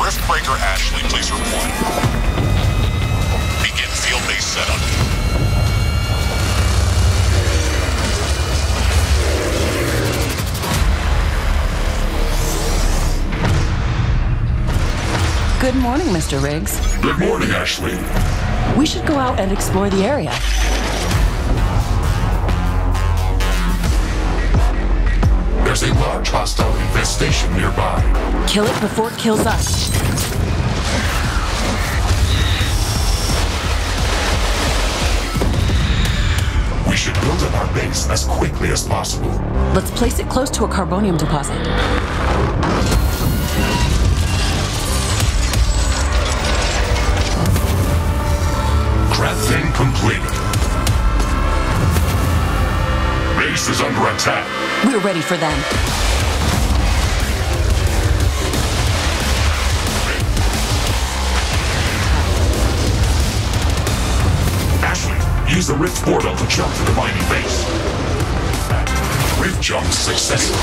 Riftbreaker Ashley, please report. Begin field-based setup. Good morning, Mr. Riggs. Good morning, Ashley. We should go out and explore the area. There's a large hostile infestation nearby. Kill it before it kills us. We should build up our base as quickly as possible. Let's place it close to a carbonium deposit. Crafting completed. Base is under attack. We're ready for them. Ashley, use the rift portal to jump to the mining base. Rift jump successful.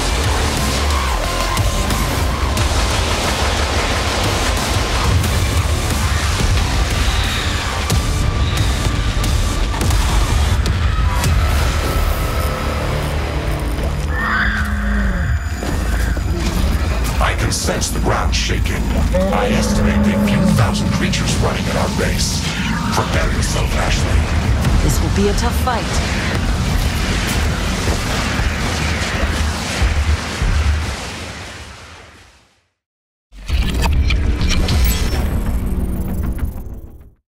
Sense the ground shaking. I estimate a few thousand creatures running at our base. Prepare yourself, Ashley. This will be a tough fight.